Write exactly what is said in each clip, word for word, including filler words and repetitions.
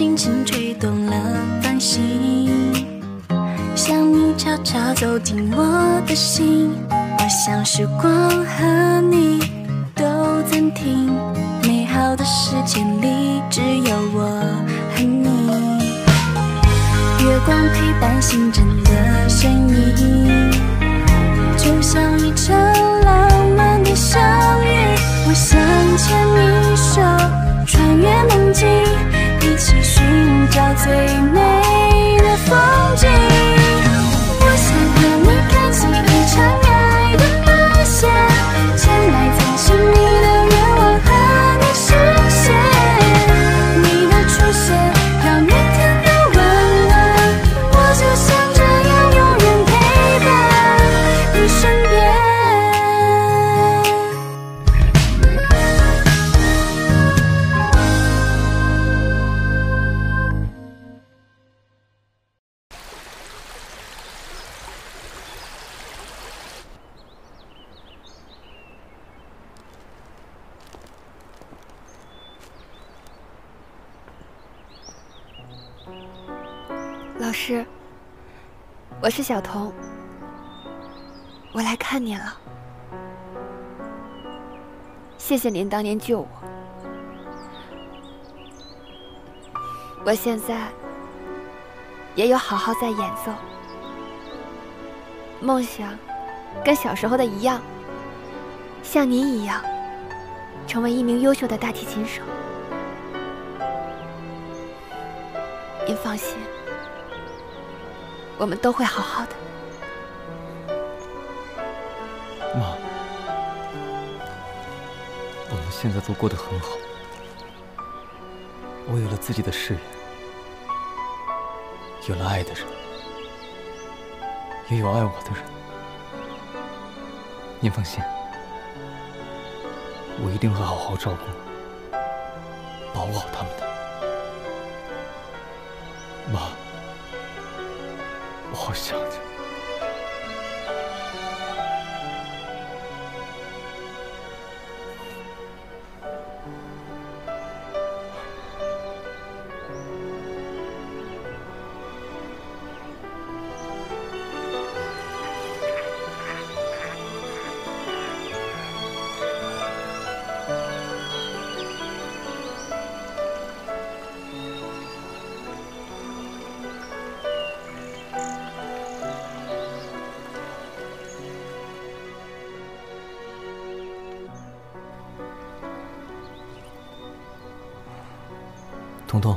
轻轻吹动了繁星，想你悄悄走进我的心，我想时光和你都暂停，美好的时间里只有我和你。月光陪伴星辰的身影，就像一场浪漫的相遇，我想牵你手穿越梦境，一起寻找最美的风景。老师，我是小彤，我来看您了。谢谢您当年救我，我现在也有好好在演奏，梦想跟小时候的一样，像您一样，成为一名优秀的大提琴手。您放心。我们都会好好的，妈。我们现在都过得很好，我有了自己的事业，有了爱的人，也有爱我的人。您放心，我一定会好好照顾，保护好他们的，妈。我好想你。彤彤，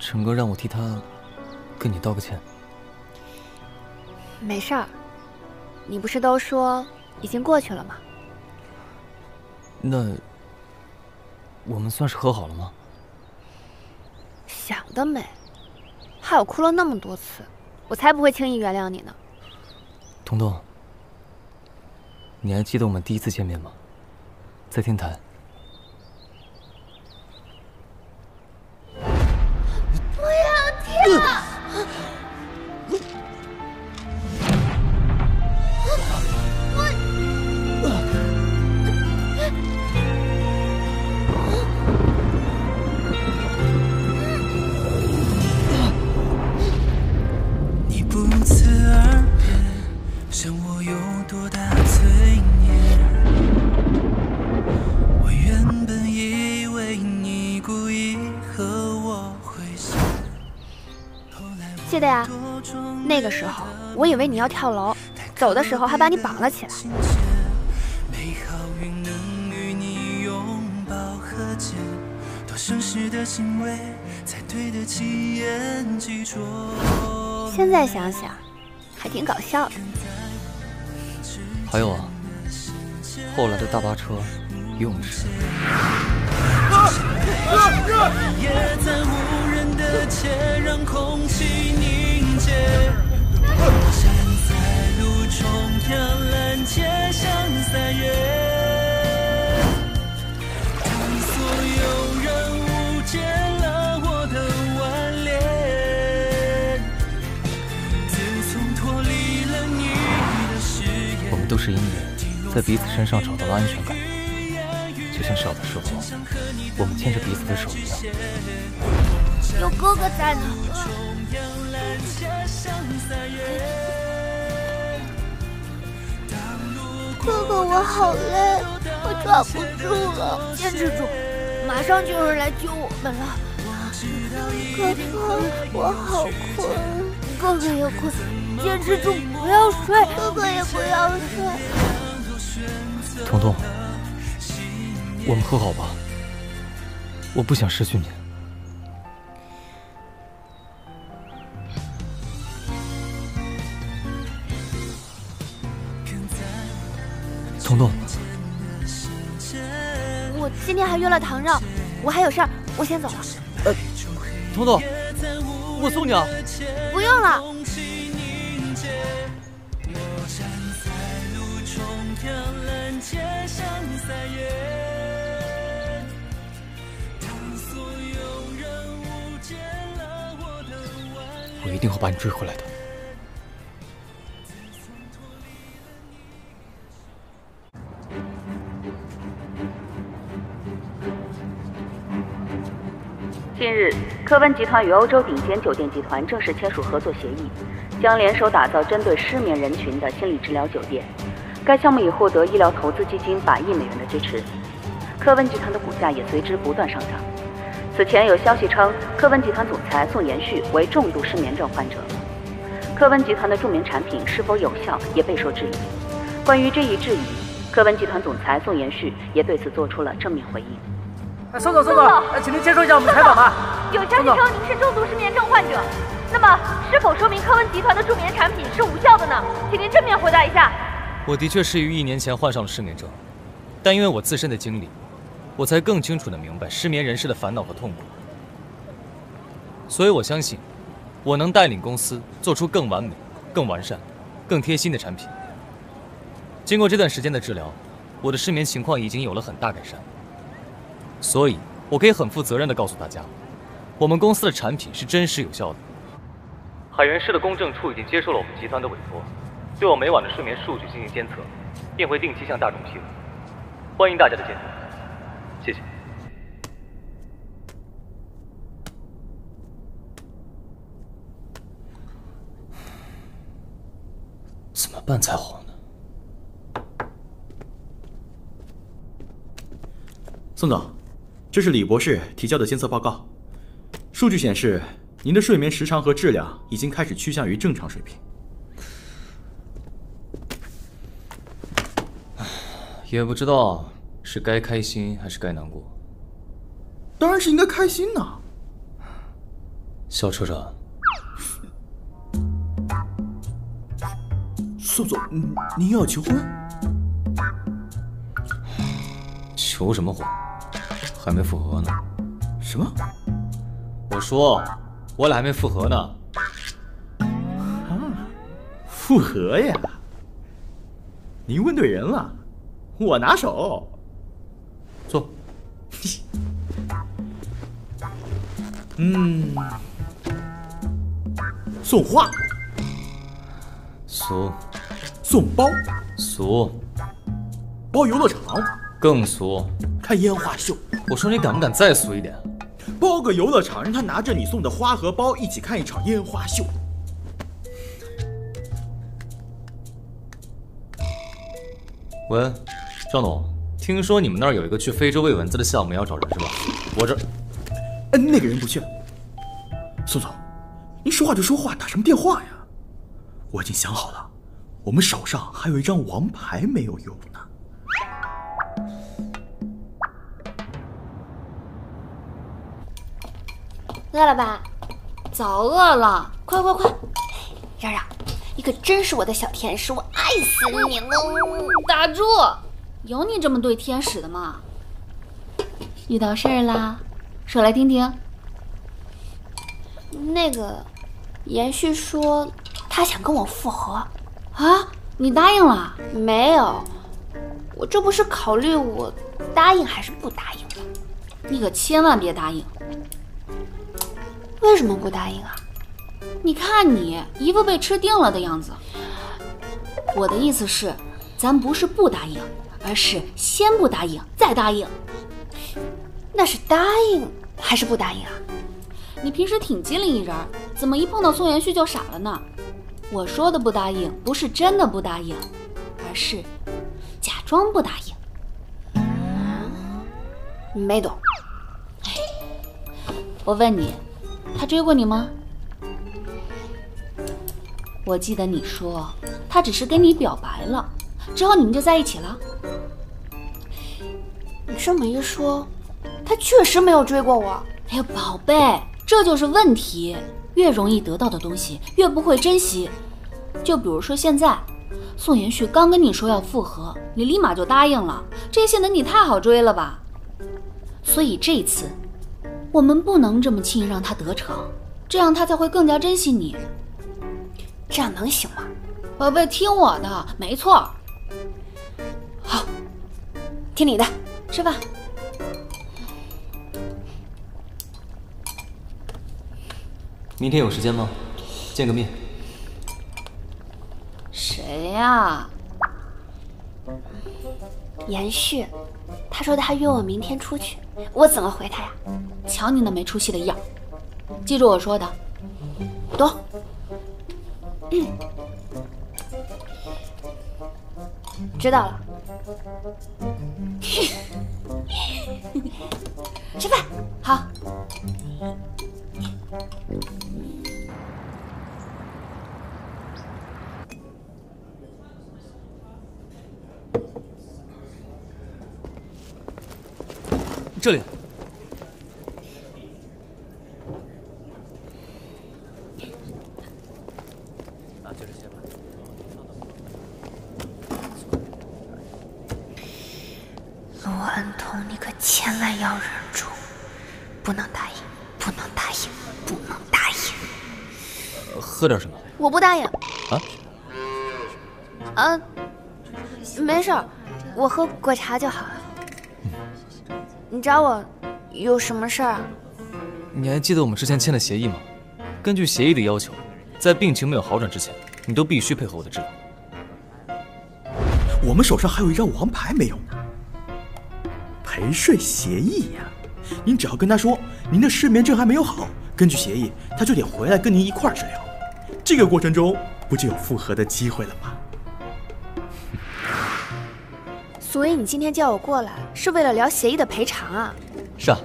陈哥让我替他跟你道个歉。没事儿，你不是都说已经过去了吗？那我们算是和好了吗？想得美，害我哭了那么多次，我才不会轻易原谅你呢。彤彤，你还记得我们第一次见面吗？在天台。记得呀，那个时候我以为你要跳楼，走的时候还把你绑了起来。现在想想，还挺搞笑的。还有啊，后来的大巴车、游泳池。啊啊啊让空气凝结，站在路中央，拦截像三月。当所有人误解了我的顽劣，自从脱离了你的誓言，我们都是因为在彼此身上找到了安全感，就像小的时候，我们牵着彼此的手一样。有哥哥在呢。哥哥，我好累，我抓不住了。坚持住，马上就有人来救我们了。哥哥，我好困。哥哥也困，坚持住，不要睡。哥哥也不要睡。彤彤。 我们和好吧，我不想失去你。彤彤，我今天还约了唐绕，我还有事儿，我先走了。呃，彤彤，我送你啊。不用了。嗯 我一定会把你追回来的。近日，科温集团与欧洲顶尖酒店集团正式签署合作协议，将联手打造针对失眠人群的心理治疗酒店。该项目已获得医疗投资基金百亿美元的支持，科温集团的股价也随之不断上涨。 此前有消息称，科温集团总裁宋延旭为重度失眠症患者。科温集团的助眠产品是否有效也备受质疑。关于这一质疑，科温集团总裁宋延旭也对此做出了正面回应。哎，宋总，宋总，请您接受一下我们采访吧。有消息称您是重度失眠症患者，那么是否说明科温集团的助眠产品是无效的呢？请您正面回答一下。我的确是于一年前患上了失眠症，但因为我自身的经历。 我才更清楚地明白失眠人士的烦恼和痛苦，所以我相信，我能带领公司做出更完美、更完善、更贴心的产品。经过这段时间的治疗，我的失眠情况已经有了很大改善，所以我可以很负责任地告诉大家，我们公司的产品是真实有效的。海原市的公证处已经接受了我们集团的委托，对我每晚的睡眠数据进行监测，并会定期向大众披露。欢迎大家的监督。 谢谢。怎么办才好呢？宋总，这是李博士提交的监测报告。数据显示，您的睡眠时长和质量已经开始趋向于正常水平。也不知道。 是该开心还是该难过？当然是应该开心呐！肖车长，宋总，您要求婚？求什么婚？还没复合呢。什么？我说，我俩还没复合呢。啊，复合呀？您问对人了，我拿手。 坐。嗯，送花，俗；送包，俗；包游乐场，更俗；看烟花秀，我说你敢不敢再俗一点？包个游乐场，让他拿着你送的花和包一起看一场烟花秀。喂，张总。 听说你们那儿有一个去非洲喂蚊子的项目，要找人是吧？我这……哎，那个人不去了。宋总，您说话就说话，打什么电话呀？我已经想好了，我们手上还有一张王牌没有用呢。饿了吧？早饿了，快快快！嚷嚷，你可真是我的小天使，我爱死你了！打住！ 有你这么对天使的吗？遇到事儿啦，说来听听。那个，延续说他想跟我复合啊，你答应了？没有，我这不是考虑我答应还是不答应吗？你可千万别答应！为什么不答应啊？你看你一副被吃定了的样子。我的意思是，咱不是不答应。而是先不答应，再答应。那是答应还是不答应啊？你平时挺机灵一人，怎么一碰到宋元旭就傻了呢？我说的不答应，不是真的不答应，而是假装不答应。你没懂。我问你，他追过你吗？我记得你说他只是跟你表白了，之后你们就在一起了。你这么一说，他确实没有追过我。哎呀，宝贝，这就是问题。越容易得到的东西，越不会珍惜。就比如说现在，宋元旭刚跟你说要复合，你立马就答应了，这显得你太好追了吧？所以这一次，我们不能这么轻易让他得逞，这样他才会更加珍惜你。这样能行吗？宝贝，听我的，没错。好，听你的，吃饭。明天有时间吗？见个面。谁呀？延续。他说他约我明天出去，我怎么回他呀？瞧你那没出息的样，记住我说的，懂。嗯，知道了。吃饭，好。这里。罗恩彤，你可千万要忍住，不能答应，不能答应，不能答应。喝点什么？我不答应。啊？啊，没事，我喝果茶就好了。你找我有什么事儿啊？你还记得我们之前签的协议吗？根据协议的要求，在病情没有好转之前，你都必须配合我的治疗。我们手上还有一张王牌没有呢？陪睡协议呀、啊，您只要跟他说您的失眠症还没有好，根据协议，他就得回来跟您一块儿治疗。这个过程中不就有复合的机会了吗？所以你今天叫我过来是为了聊协议的赔偿啊？是啊。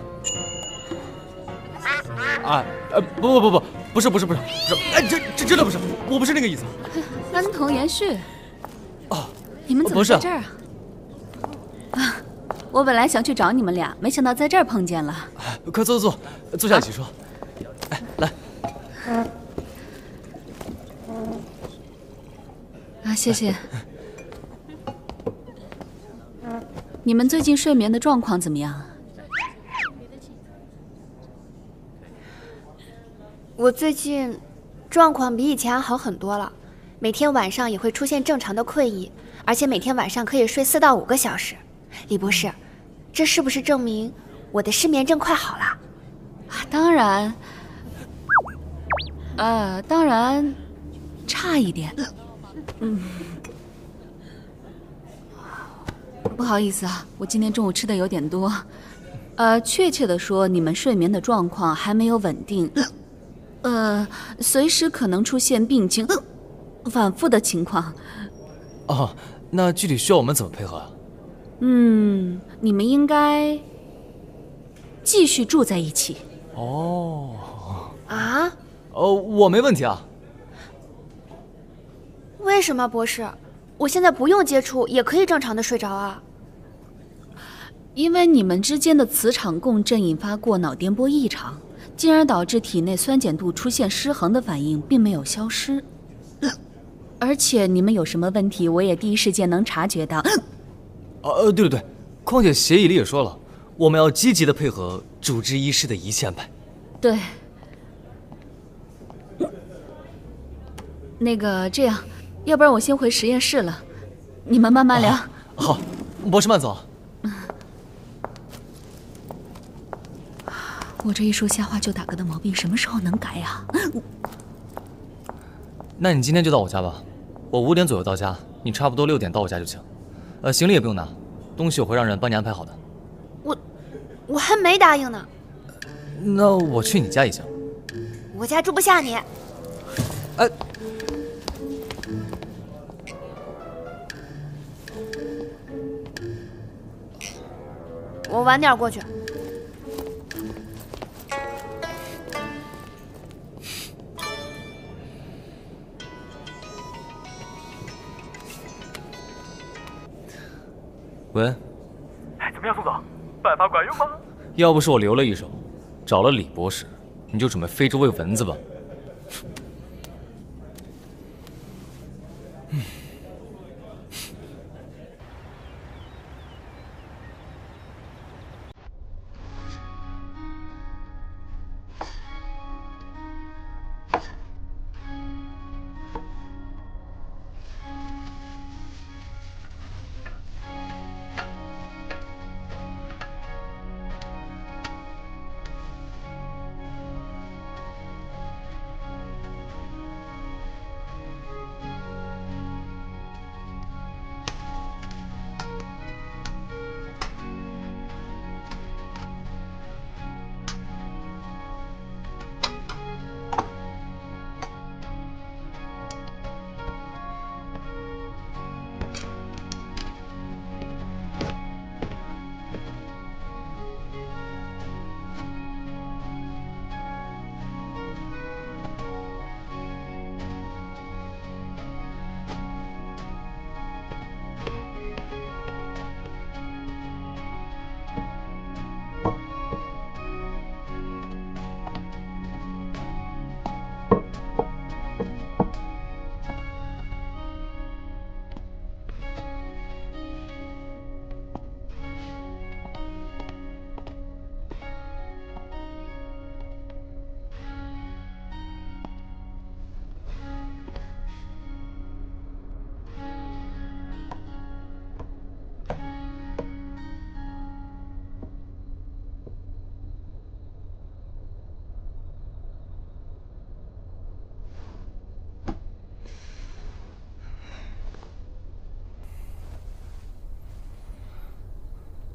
啊呃不不不不不是不是不是不是，哎这这真的不是，我不是那个意思。恩彤延续。哦，你们怎么在这儿啊？啊，我本来想去找你们俩，没想到在这儿碰见了。哎、快坐坐坐，坐下一起说。啊、哎，来。啊，谢谢。哎你们最近睡眠的状况怎么样啊？我最近状况比以前好很多了，每天晚上也会出现正常的困意，而且每天晚上可以睡四到五个小时。李博士，这是不是证明我的失眠症快好了？啊，当然，呃，当然，差一点。嗯。不好意思啊，我今天中午吃的有点多，呃，确切的说，你们睡眠的状况还没有稳定，呃，随时可能出现病情、呃、反复的情况。哦，那具体需要我们怎么配合啊？嗯，你们应该继续住在一起。哦。啊？哦，我没问题啊。为什么，博士？我现在不用接触也可以正常的睡着啊。因为你们之间的磁场共振引发过脑电波异常，进而导致体内酸碱度出现失衡的反应，并没有消失。而且你们有什么问题，我也第一时间能察觉到。呃，对对对，况且协议里也说了，我们要积极的配合主治医师的一切安排。对。那个，这样，要不然我先回实验室了，你们慢慢聊。啊、好，博士慢走。我这一说瞎话就打嗝的毛病什么时候能改呀、啊？那你今天就到我家吧，我五点左右到家，你差不多六点到我家就行。呃，行李也不用拿，东西我会让人帮你安排好的。我，我还没答应呢。那我去你家一下。我家住不下你。哎。 我晚点过去。喂，哎，怎么样，宋总？办法管用吗？要不是我留了一手，找了李博士，你就准备非洲喂蚊子吧。嗯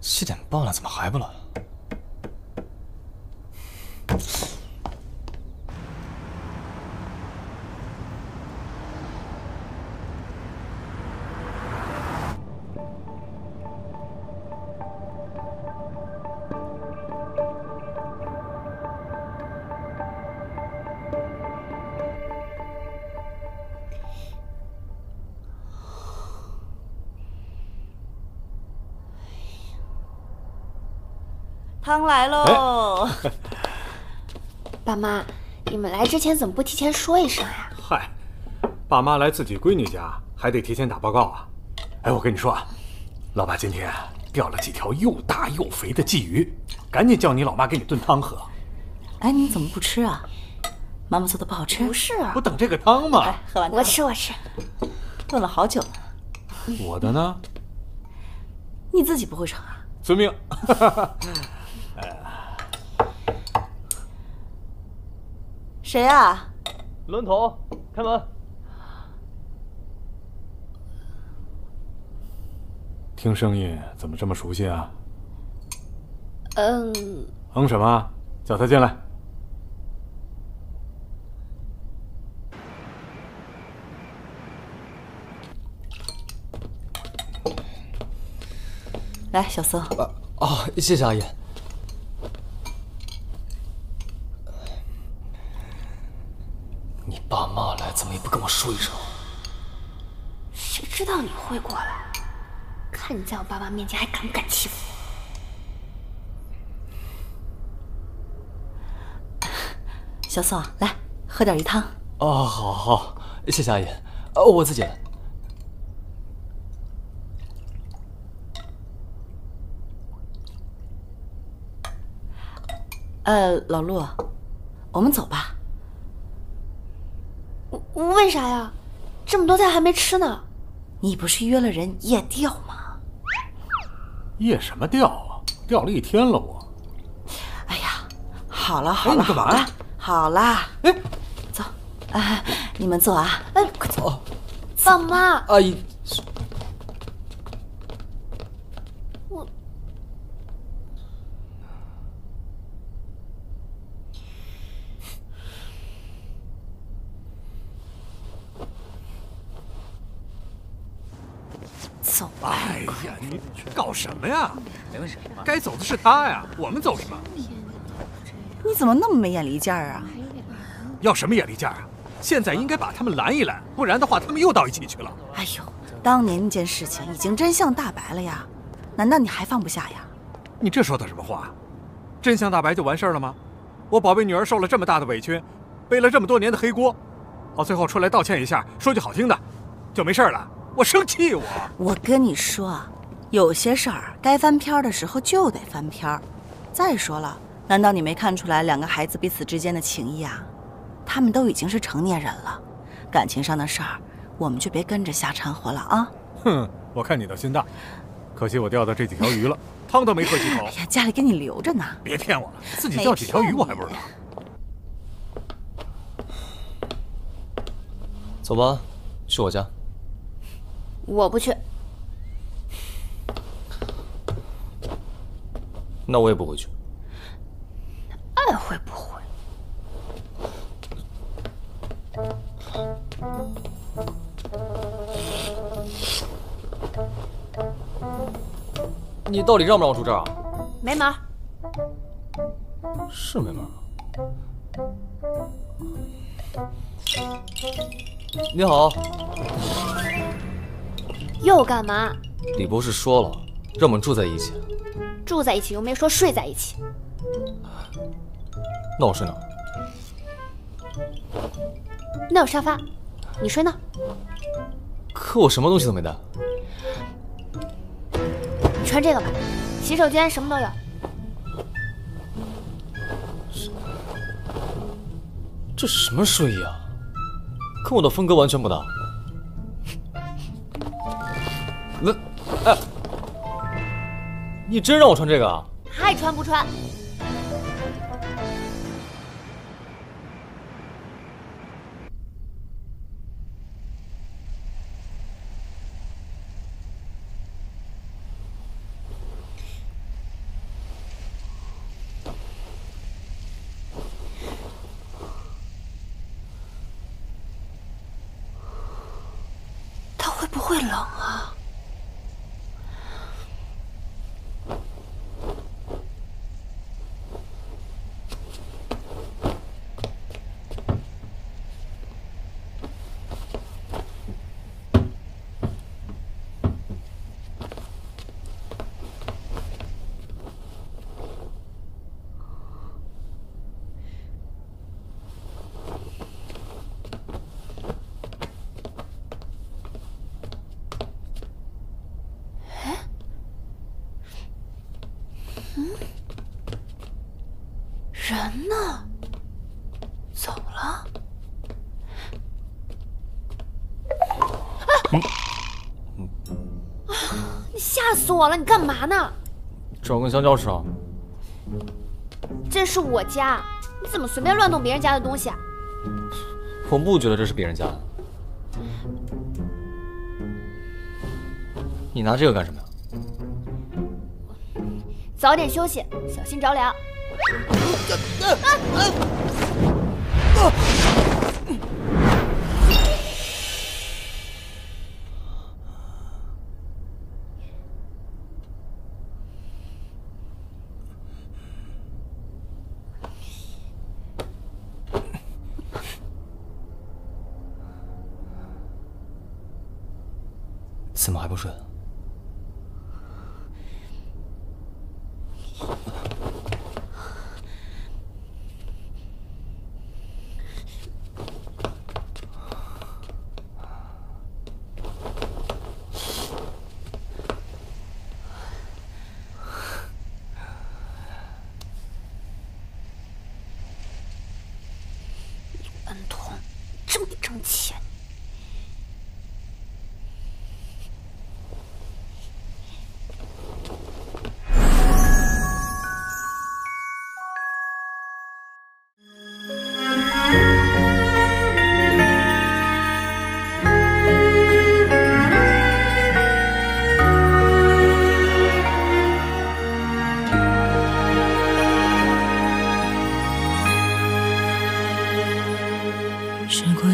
七点半了，怎么还不来？汤来喽！哎、爸妈，你们来之前怎么不提前说一声呀、啊？嗨，爸妈来自己闺女家，还得提前打报告啊！哎，我跟你说啊，老爸今天钓了几条又大又肥的鲫鱼，赶紧叫你老妈给你炖汤喝。哎，你怎么不吃啊？妈妈做的不好吃？不是、啊，我等这个汤嘛。哎、喝完汤我吃，我吃。炖了好久了。我的呢？你自己不会盛啊？遵命。谁啊？抡头，开门！听声音怎么这么熟悉啊？嗯。嗯什么？叫他进来。来，小宋。啊、哦，谢谢阿姨。 爸妈来，怎么也不跟我说一声？谁知道你会过来？看你在我爸妈面前还敢不敢欺负我！小宋，来喝点鱼汤。哦，好，好，谢谢阿姨。哦，我自己来。呃，老陆，我们走吧。 为啥呀？这么多菜还没吃呢。你不是约了人夜钓吗？夜什么钓啊？钓了一天了我。哎呀，好了好了，哎、干嘛呀？好啦，哎，走，哎，你们坐啊，哎，快走。爸妈，阿姨，哎呀，你搞什么呀？没关系，该走的是他呀，我们走什么？你怎么那么没眼力见儿啊？要什么眼力见儿啊？现在应该把他们拦一拦，不然的话，他们又到一起去了。哎呦，当年那件事情已经真相大白了呀，难道你还放不下呀？你这说的什么话？真相大白就完事儿了吗？我宝贝女儿受了这么大的委屈，背了这么多年的黑锅，好，最后出来道歉一下，说句好听的，就没事了。我生气我，我我跟你说，有些事儿该翻篇的时候就得翻篇。再说了，难道你没看出来两个孩子彼此之间的情谊啊？他们都已经是成年人了，感情上的事儿，我们就别跟着瞎掺和了啊！哼，我看你倒心大，可惜我钓到这几条鱼了，汤都没喝几口。哎呀，家里给你留着呢。别骗我了，自己钓几条鱼我还不知道。走吧，去我家。我不去。那我也不回去。爱回不回？ 你到底让不让我住这儿啊？没门儿！是没门儿。你好。又干嘛？李博士说了，让我们住在一起。住在一起又没说睡在一起。那我睡哪？ 那有沙发，你睡那。可我什么东西都没带。你穿这个吧，洗手间什么都有。这什么睡衣啊？跟我的风格完全不搭。那，哎，你真让我穿这个啊？爱穿不穿。 会冷啊！人呢？走了？啊！你吓死我了！你干嘛呢？找根香蕉吃啊！这是我家，你怎么随便乱动别人家的东西啊？我不觉得这是别人家的。你拿这个干什么呀？早点休息，小心着凉。 怎么还不睡？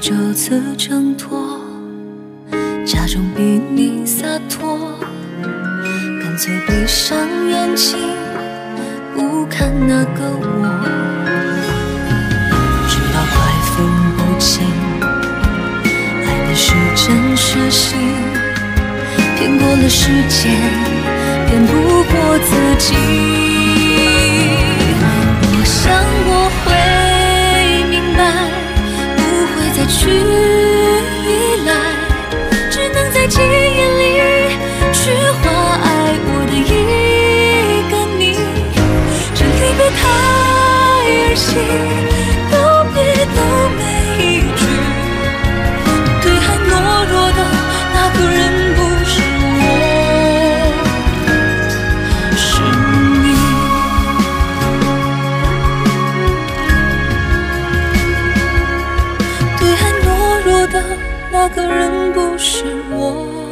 九次挣脱，假装比你洒脱。最悲伤远近，不看那个我。直到快分不清，爱的是真是心，骗过了时间，骗不过自己。我想我会明白，不会再去依赖，只能在记忆里去怀。 告别的每一句，对还懦弱的那个人不是我，是你。对还懦弱的那个人不是我。